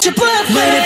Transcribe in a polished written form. Japan.